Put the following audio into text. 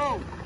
Go!